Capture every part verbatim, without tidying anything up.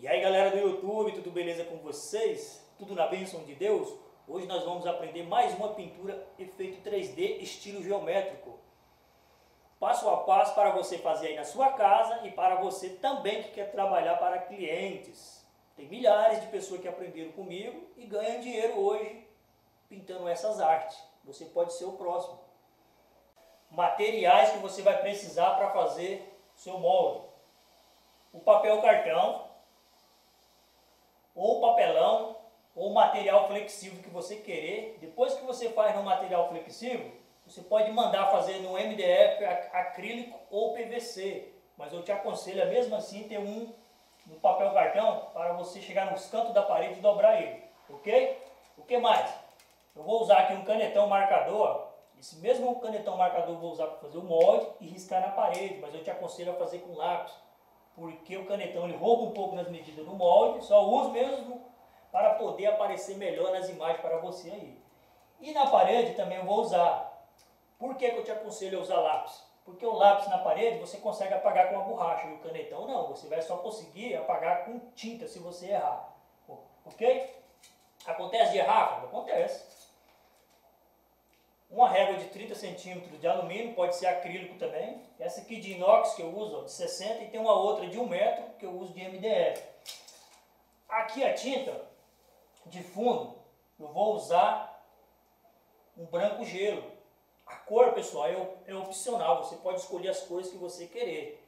E aí galera do YouTube, tudo beleza com vocês? Tudo na bênção de Deus? Hoje nós vamos aprender mais uma pintura efeito três D estilo geométrico. Passo a passo para você fazer aí na sua casa e para você também que quer trabalhar para clientes. Tem milhares de pessoas que aprenderam comigo e ganham dinheiro hoje pintando essas artes. Você pode ser o próximo. Materiais que você vai precisar para fazer seu molde. O papel cartão, ou papelão, ou material flexível que você querer. Depois que você faz no material flexível, você pode mandar fazer no M D F, acrílico ou P V C. Mas eu te aconselho, mesmo assim, ter um no papel cartão para você chegar nos cantos da parede e dobrar ele. Ok? O que mais? Eu vou usar aqui um canetão marcador. Esse mesmo canetão marcador eu vou usar para fazer o molde e riscar na parede. Mas eu te aconselho a fazer com lápis, porque o canetão ele rouba um pouco nas medidas do molde, só uso mesmo para poder aparecer melhor nas imagens para você aí. E na parede também eu vou usar. Por que, que eu te aconselho a usar lápis? Porque o lápis na parede você consegue apagar com uma borracha, e o canetão não, você vai só conseguir apagar com tinta se você errar. Ok? Acontece de errar? Acontece. Uma régua de trinta centímetros de alumínio, pode ser acrílico também. Essa aqui de inox que eu uso, ó, de sessenta, e tem uma outra de um metro que eu uso de M D F. Aqui a tinta de fundo, eu vou usar um branco gelo. A cor, pessoal, é, é opcional, você pode escolher as cores que você querer.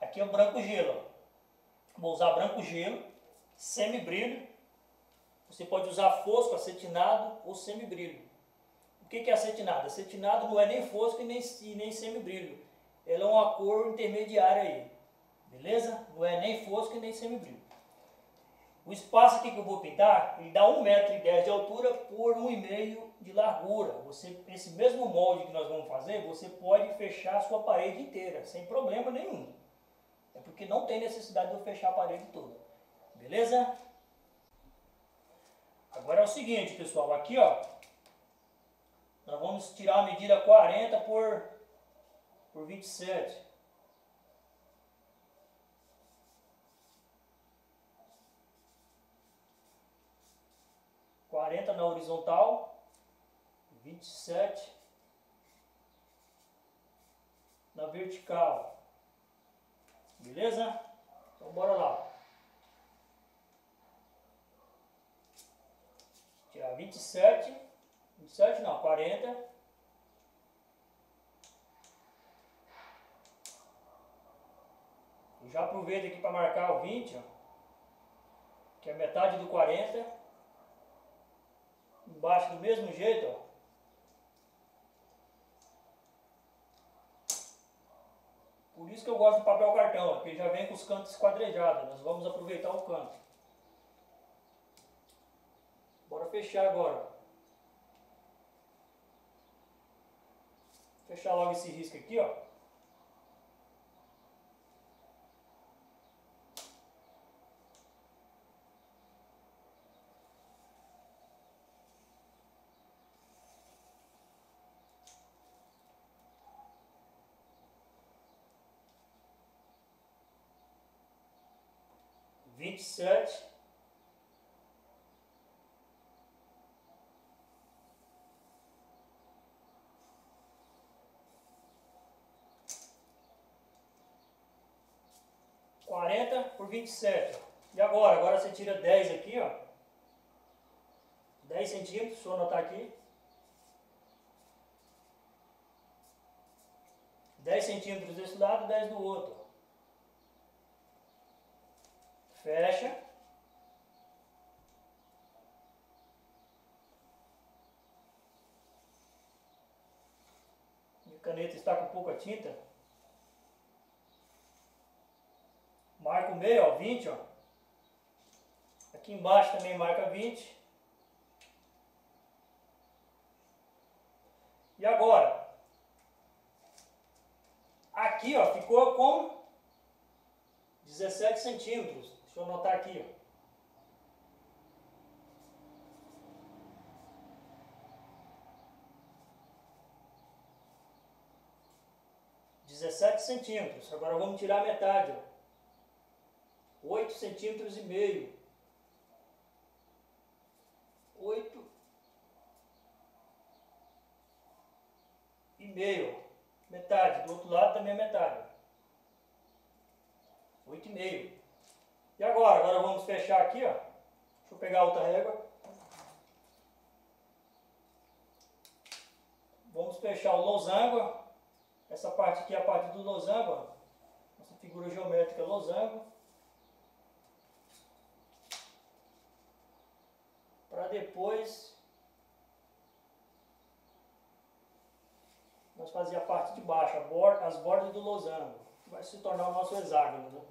Aqui é um branco gelo, ó. Vou usar branco gelo, semibrilho. Você pode usar fosco, acetinado ou semibrilho. O que é acetinado? Acetinado não é nem fosco e nem, nem semibrilho. Ela é uma cor intermediária aí. Beleza? Não é nem fosco e nem semibrilho. O espaço aqui que eu vou pintar, ele dá um metro e dez de altura por um metro e meio de largura. Você, esse mesmo molde que nós vamos fazer, você pode fechar a sua parede inteira, sem problema nenhum. É porque não tem necessidade de eu fechar a parede toda. Beleza? Agora é o seguinte, pessoal. Aqui, ó. Nós vamos tirar a medida quarenta por vinte e sete. quarenta na horizontal, vinte e sete na vertical. Beleza? Então bora lá. Tirar vinte e sete. vinte e sete não, quarenta. Eu já aproveito aqui para marcar o vinte, ó, que é metade do quarenta. Embaixo do mesmo jeito, ó. Por isso que eu gosto do papel cartão, ó, porque ele já vem com os cantos esquadrejados. Nós vamos aproveitar o canto. Bora fechar agora, ó. Fechar logo esse risco aqui, ó. Vinte e sete. quarenta por vinte e sete. E agora? Agora você tira dez aqui, ó. dez centímetros, deixa eu anotar aqui. dez centímetros desse lado, dez do outro. Fecha. Minha caneta está com pouca tinta. Marca o meio, ó, vinte, ó. Aqui embaixo também marca vinte. E agora? Aqui, ó, ficou com dezessete centímetros. Deixa eu anotar aqui, ó. dezessete centímetros. Agora vamos tirar a metade, ó. oito centímetros e meio. oito e meio. Metade. Do outro lado também é metade. oito e meio. E agora? Agora vamos fechar aqui, ó. Deixa eu pegar outra régua. Vamos fechar o losango. Essa parte aqui é a parte do losango, ó. Essa figura geométrica é losango. Para depois nós fazer a parte de baixo, a borda, as bordas do losango. Vai se tornar o nosso hexágono, né?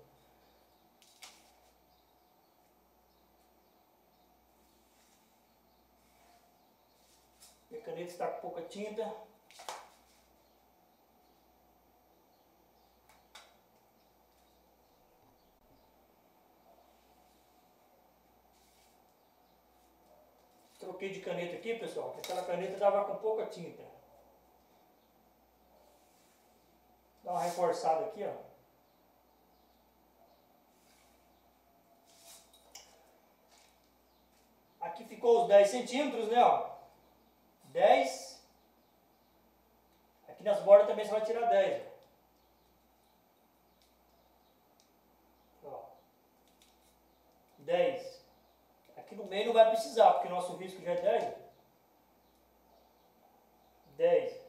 Minha caneta está com pouca tinta. Troquei de caneta aqui, pessoal, porque aquela caneta estava com pouca tinta. Dá uma reforçada aqui, ó. Aqui ficou os dez centímetros, né, ó. dez. Aqui nas bordas também você vai tirar dez, ó. dez. Aqui no meio não vai precisar, porque o nosso risco já é dez. dez.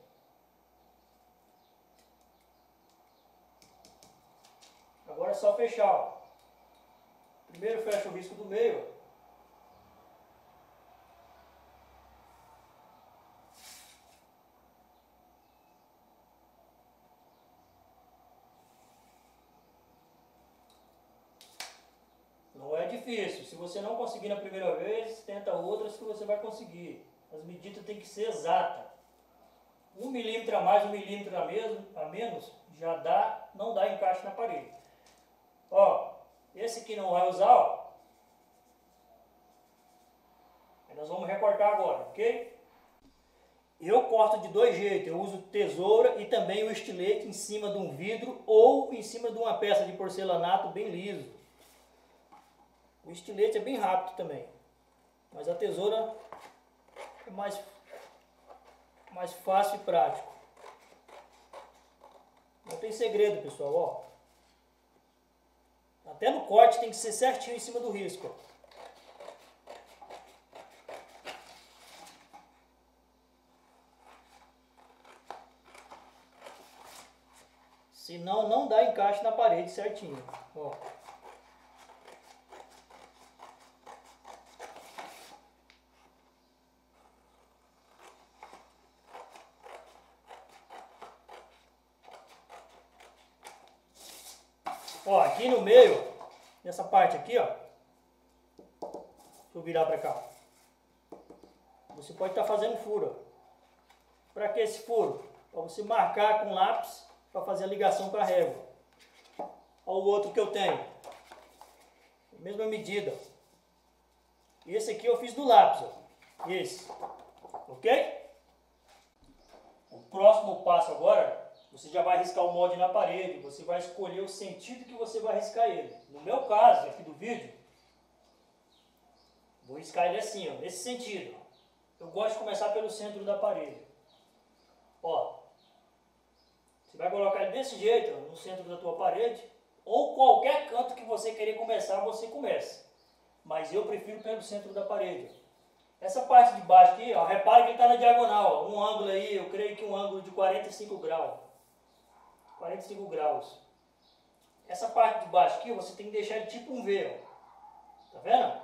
Agora é só fechar, ó. Primeiro fecha o risco do meio. Não é difícil. Se você não conseguir na primeira vez, tenta outras que você vai conseguir. As medidas têm que ser exatas. Um milímetro a mais, um milímetro a, mesmo, a menos, já dá, não dá encaixe na parede. Ó, esse aqui não vai usar, ó. Aí nós vamos recortar agora, ok? Eu corto de dois jeitos. Eu uso tesoura e também o estilete em cima de um vidro ou em cima de uma peça de porcelanato bem liso. O estilete é bem rápido também, mas a tesoura é mais, mais fácil e prático. Não tem segredo, pessoal, ó. Até no corte tem que ser certinho em cima do risco, ó. Senão não dá encaixe na parede certinho, ó. Ó, aqui no meio, nessa parte aqui, ó. Deixa eu virar pra cá. Você pode estar fazendo furo. Pra que esse furo? Pra você marcar com lápis, pra fazer a ligação pra régua. Ó o outro que eu tenho. Mesma medida. Esse aqui eu fiz do lápis, ó. Esse. Ok? O próximo passo agora... Você já vai riscar o molde na parede, você vai escolher o sentido que você vai riscar ele. No meu caso, aqui do vídeo, vou riscar ele assim, ó, nesse sentido. Eu gosto de começar pelo centro da parede. Ó, você vai colocar ele desse jeito, ó, no centro da tua parede, ou qualquer canto que você querer começar, você começa. Mas eu prefiro pelo centro da parede. Essa parte de baixo aqui, ó, repara que ele está na diagonal, ó, um ângulo aí, eu creio que um ângulo de quarenta e cinco graus. quarenta e cinco graus. Essa parte de baixo aqui você tem que deixar de tipo um V, ó. Tá vendo?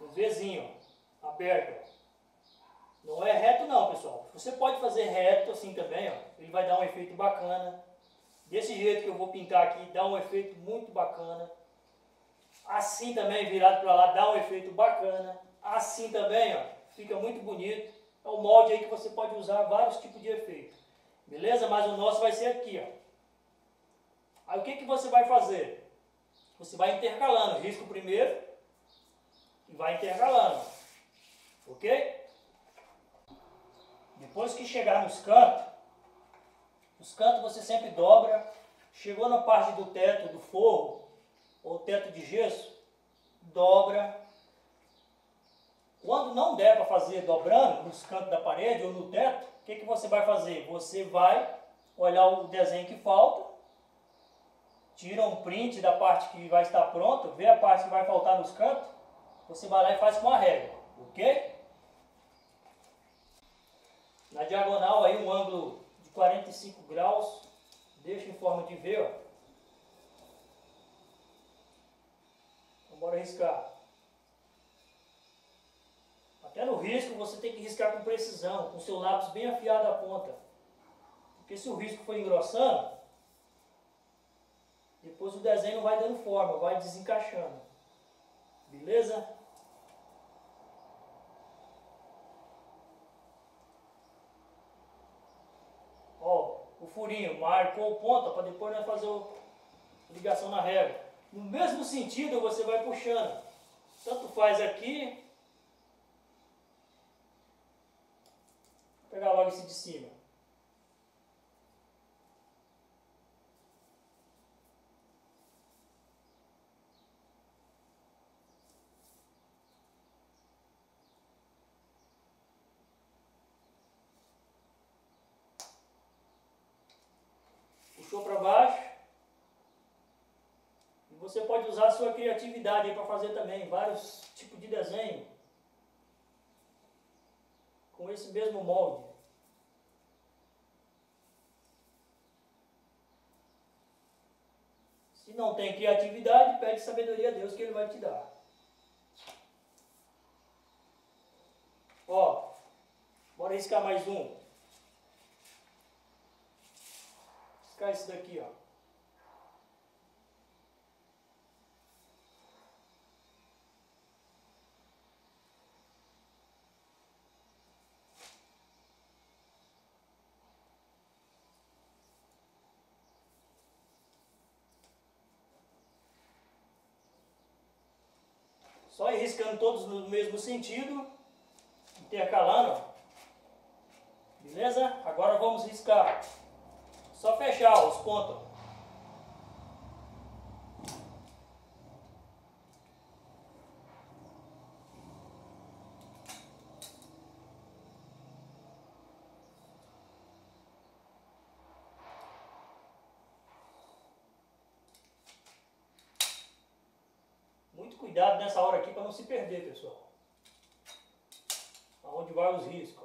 Um Vzinho, ó, aberto. Não é reto não, pessoal. Você pode fazer reto assim também, ó. Ele vai dar um efeito bacana. Desse jeito que eu vou pintar aqui, dá um efeito muito bacana. Assim também, virado para lá, dá um efeito bacana. Assim também, ó, fica muito bonito. É um molde aí que você pode usar vários tipos de efeito. Beleza? Mas o nosso vai ser aqui, ó. Aí o que que você vai fazer? Você vai intercalando. Risca o primeiro e vai intercalando. Ok? Depois que chegar nos cantos, os cantos você sempre dobra. Chegou na parte do teto, do forro, teto de gesso, dobra. Quando não der para fazer dobrando, nos cantos da parede ou no teto, o que, que você vai fazer? Você vai olhar o desenho que falta, tira um print da parte que vai estar pronta, vê a parte que vai faltar nos cantos, você vai lá e faz com a régua, ok? Na diagonal aí um ângulo de quarenta e cinco graus, deixa em forma de V, ó. Então, bora riscar. Até no risco você tem que riscar com precisão, com o seu lápis bem afiado à ponta. Porque se o risco for engrossando, depois o desenho não vai dando forma, vai desencaixando. Beleza? Ó, o furinho marcou o ponto para depois nós fazer a ligação na régua. No mesmo sentido você vai puxando. Tanto faz aqui. Pegar logo esse de cima. Puxou para baixo. E você pode usar a sua criatividade para fazer também vários tipos de desenho com esse mesmo molde. Se não tem criatividade, pede sabedoria a Deus que Ele vai te dar. Ó, bora riscar mais um. Riscar esse daqui, ó. Só ir riscando todos no mesmo sentido, intercalando, ó. Beleza? Agora vamos riscar. Só fechar, ó, os pontos. Cuidado nessa hora aqui para não se perder, pessoal. Aonde vai os riscos?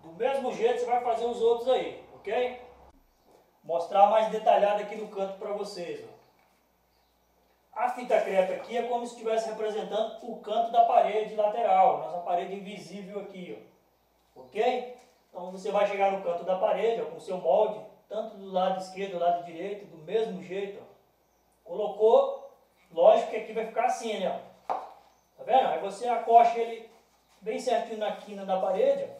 Do mesmo jeito você vai fazer os outros aí, ok? Mostrar mais detalhado aqui no canto para vocês. Ó. A fita creta aqui é como se estivesse representando o canto da parede lateral, nossa parede invisível aqui, ó. Ok? Então você vai chegar no canto da parede, ó, com o seu molde, tanto do lado esquerdo, do lado direito, do mesmo jeito. Ó. Colocou, lógico que aqui vai ficar assim, né? Ó. Tá vendo? Aí você acosta ele bem certinho na quina da parede, ó.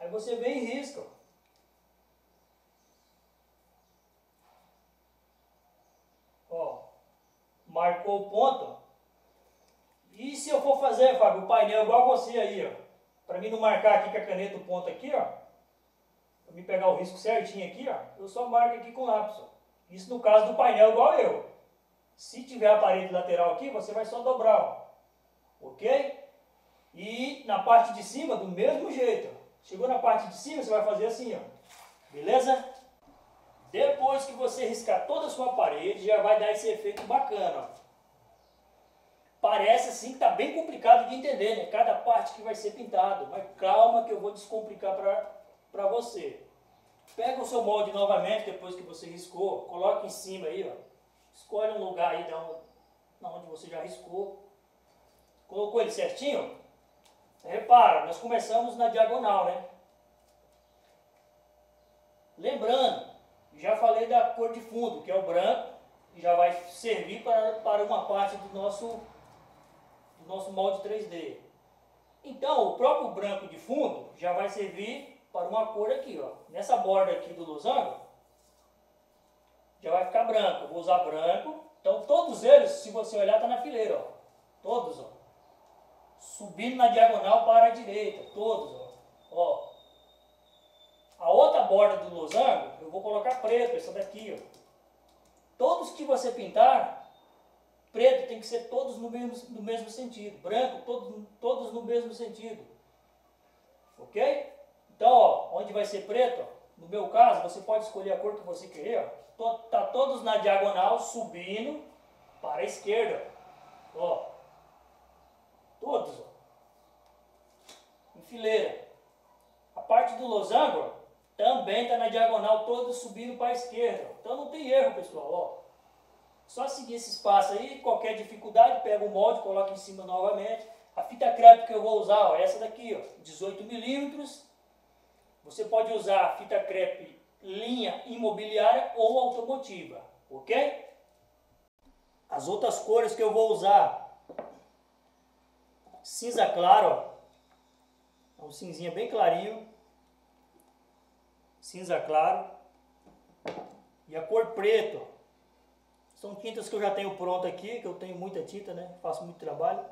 Aí você vem e risca. Ó. Ó, marcou o ponto. Ó. E se eu for fazer, Fábio, o painel igual você aí, ó. Pra mim não marcar aqui com a caneta o ponto aqui, ó. Pra mim pegar o risco certinho aqui, ó. Eu só marco aqui com o lápis, ó. Isso no caso do painel igual eu. Se tiver a parede lateral aqui, você vai só dobrar, ó. Ok? E na parte de cima, do mesmo jeito, ó. Chegou na parte de cima, você vai fazer assim, ó. Beleza? Depois que você riscar toda a sua parede, já vai dar esse efeito bacana, ó. Parece assim que tá bem complicado de entender, né? Cada parte que vai ser pintado. Mas calma que eu vou descomplicar pra, pra você. Pega o seu molde novamente, depois que você riscou, coloca em cima aí, ó. Escolhe um lugar aí da onde, da onde você já riscou. Colocou ele certinho? Repara, nós começamos na diagonal, né? Lembrando, já falei da cor de fundo, que é o branco, e já vai servir para, para uma parte do nosso, do nosso molde três D. Então, o próprio branco de fundo já vai servir para uma cor aqui, ó. Nessa borda aqui do losango, já vai ficar branco. Eu vou usar branco. Então, todos eles, se você olhar, tá na fileira, ó. Todos, ó. Subindo na diagonal para a direita. Todos, ó. Ó. A outra borda do losango, eu vou colocar preto, essa daqui, ó. Todos que você pintar, preto tem que ser todos no mesmo, no mesmo sentido. Branco, todo, todos no mesmo sentido. Ok? Então, ó, onde vai ser preto, ó, no meu caso, você pode escolher a cor que você querer. Ó. Tá todos na diagonal, subindo para a esquerda. Ó. Todos. Ó. Em fileira. A parte do losango ó, também está na diagonal, todos subindo para a esquerda. Ó. Então não tem erro, pessoal. Ó. Só seguir esse espaço aí, qualquer dificuldade, pega o molde, coloca em cima novamente. A fita crepe que eu vou usar, ó, é essa daqui, ó, dezoito milímetros. Você pode usar a fita crepe linha imobiliária ou automotiva, ok? As outras cores que eu vou usar, cinza claro, ó, um cinzinha bem clarinho, cinza claro, e a cor preto, são tintas que eu já tenho pronta aqui, que eu tenho muita tinta, né? Faço muito trabalho.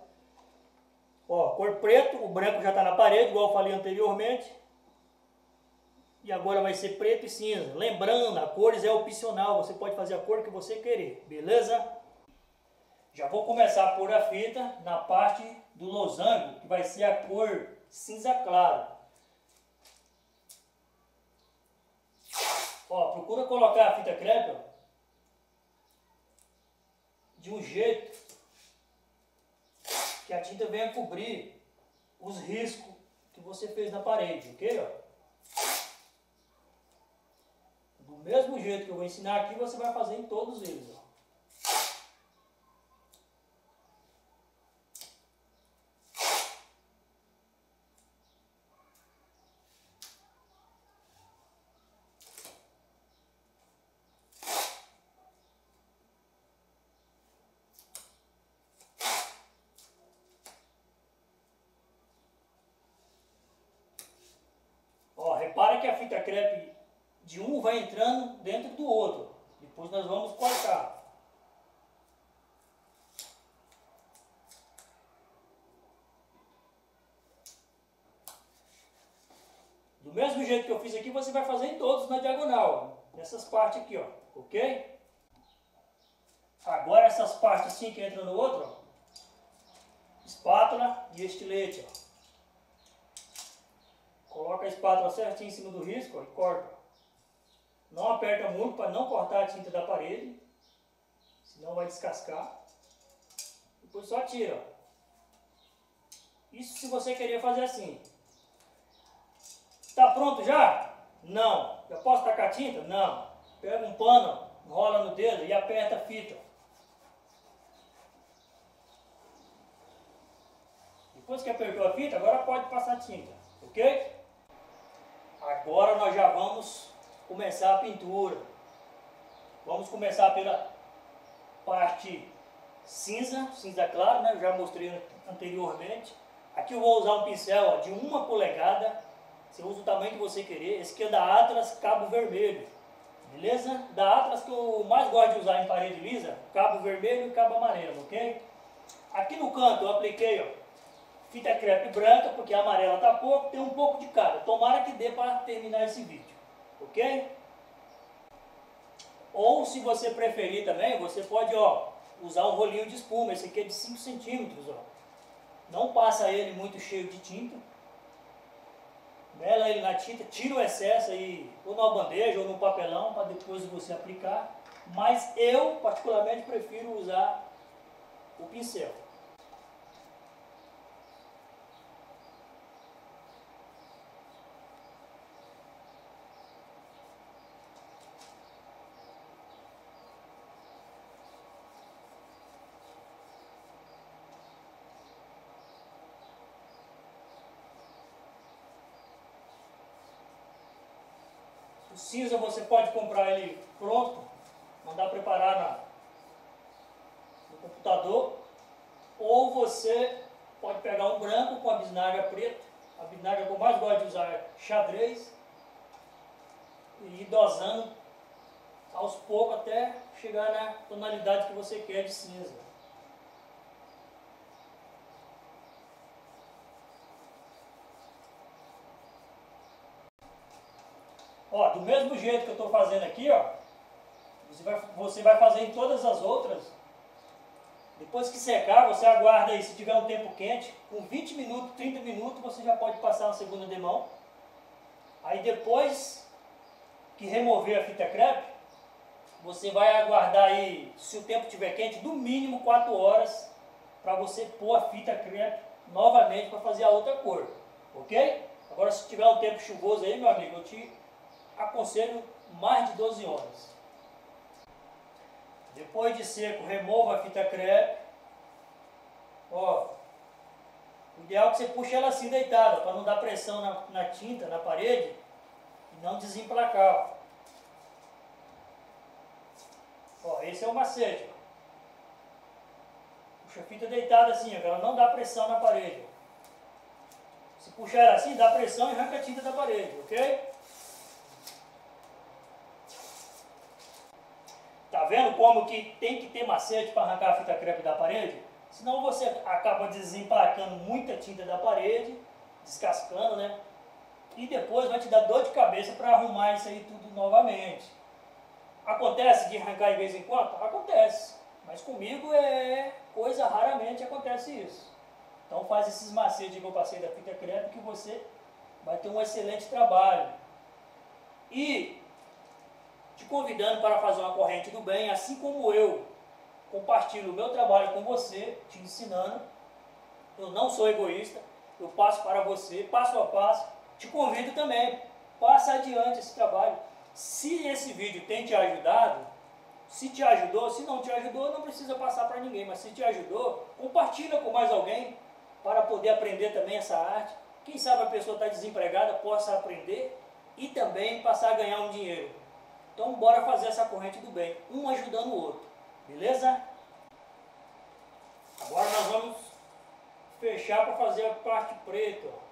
Ó, cor preto, o branco já está na parede, igual eu falei anteriormente. E agora vai ser preto e cinza. Lembrando, a cores é opcional. Você pode fazer a cor que você querer. Beleza? Já vou começar a pôr a fita na parte do losango, que vai ser a cor cinza claro. Ó, procura colocar a fita crepe ó, de um jeito que a tinta venha cobrir os riscos que você fez na parede. Ok? Ó? Do mesmo jeito que eu vou ensinar aqui, você vai fazer em todos eles. Ó. Ó, repara que a fita crepe de um vai entrando dentro do outro. Depois nós vamos cortar. Do mesmo jeito que eu fiz aqui, você vai fazer em todos na diagonal. Ó, nessas partes aqui, ó. Ok? Agora essas partes assim que entram no outro, ó. Espátula e estilete, ó. Coloca a espátula certinho em cima do risco ó, e corta. Não aperta muito para não cortar a tinta da parede, senão vai descascar. Depois só tira. Isso se você querer fazer assim. Tá pronto já? Não. Já posso tacar a tinta? Não. Pega um pano, enrola no dedo e aperta a fita. Depois que apertou a fita, agora pode passar a tinta, ok? Agora nós já vamos começar a pintura. Vamos começar pela parte cinza, cinza claro, né? Eu já mostrei anteriormente. Aqui eu vou usar um pincel ó, de uma polegada. Você usa o tamanho que você querer. Esse aqui é da Atlas Cabo Vermelho. Beleza? Da Atlas que eu mais gosto de usar em parede lisa, cabo vermelho e cabo amarelo, ok? Aqui no canto eu apliquei ó, fita crepe branca, porque a amarela tá pouco, tem um pouco de cada. Tomara que dê para terminar esse vídeo. Ok? Ou se você preferir também, você pode ó, usar um rolinho de espuma. Esse aqui é de cinco centímetros. Ó. Não passa ele muito cheio de tinta. Mela ele na tinta, tira o excesso aí, ou na bandeja ou no papelão para depois você aplicar. Mas eu, particularmente, prefiro usar o pincel. O cinza você pode comprar ele pronto, mandar preparar na, no computador, ou você pode pegar um branco com a bisnaga preta, a bisnaga que eu mais gosto de usar é xadrez, e ir dosando aos poucos até chegar na tonalidade que você quer de cinza. Ó, do mesmo jeito que eu estou fazendo aqui, ó, você vai, você vai fazer em todas as outras. Depois que secar, você aguarda aí, se tiver um tempo quente, com vinte minutos, trinta minutos, você já pode passar na segunda demão. Aí depois que remover a fita crepe, você vai aguardar aí, se o tempo estiver quente, no mínimo quatro horas, para você pôr a fita crepe novamente para fazer a outra cor, ok? Agora, se tiver um tempo chuvoso aí, meu amigo, eu te aconselho mais de doze horas. Depois de seco, remova a fita crepe. Ó, o ideal é que você puxe ela assim deitada, para não dar pressão na, na tinta, na parede, e não desemplacar. Ó, esse é o macete. Puxa a fita deitada assim, ó, ela não dá pressão na parede. Se puxar ela assim, dá pressão e arranca a tinta da parede, ok? Tá vendo como que tem que ter macete para arrancar a fita crepe da parede? Senão você acaba desemplacando muita tinta da parede, descascando, né? E depois vai te dar dor de cabeça para arrumar isso aí tudo novamente. Acontece de arrancar de vez em quando? Acontece. Mas comigo é coisa, raramente acontece isso. Então faz esses macetes que eu passei da fita crepe que você vai ter um excelente trabalho. E te convidando para fazer uma corrente do bem, assim como eu compartilho o meu trabalho com você, te ensinando, eu não sou egoísta, eu passo para você, passo a passo, te convido também, passa adiante esse trabalho. Se esse vídeo tem te ajudado, se te ajudou, se não te ajudou, não precisa passar para ninguém, mas se te ajudou, compartilha com mais alguém, para poder aprender também essa arte. Quem sabe a pessoa está desempregada, possa aprender e também passar a ganhar um dinheiro. Então, bora fazer essa corrente do bem, um ajudando o outro, beleza? Agora nós vamos fechar para fazer a parte preta.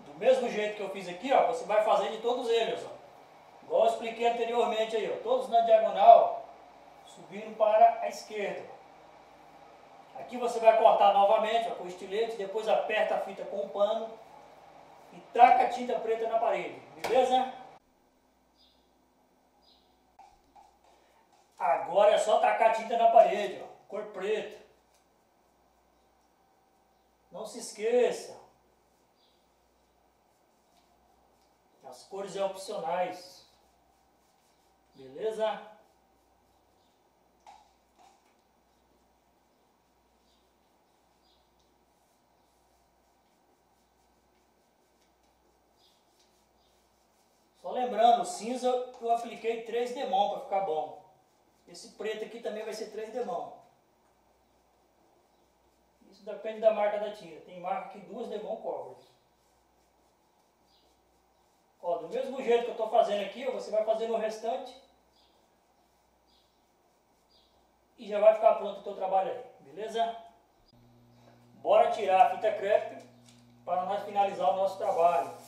Do mesmo jeito que eu fiz aqui, ó, você vai fazer de todos eles, ó. Igual eu expliquei anteriormente aí, ó, todos na diagonal, subindo para a esquerda. Aqui você vai cortar novamente, ó, com o estilete, depois aperta a fita com o pano e taca a tinta preta na parede, beleza? Agora é só tacar a tinta na parede, ó, cor preta. Não se esqueça. As cores são opcionais, beleza? Só lembrando, o cinza eu apliquei três demão para ficar bom. Esse preto aqui também vai ser três demão. Isso depende da marca da tinta. Tem marca que duas demão cobre. Ó, do mesmo jeito que eu estou fazendo aqui, ó, você vai fazer no restante e já vai ficar pronto o teu trabalho aí, beleza? Bora tirar a fita crepe para nós finalizar o nosso trabalho.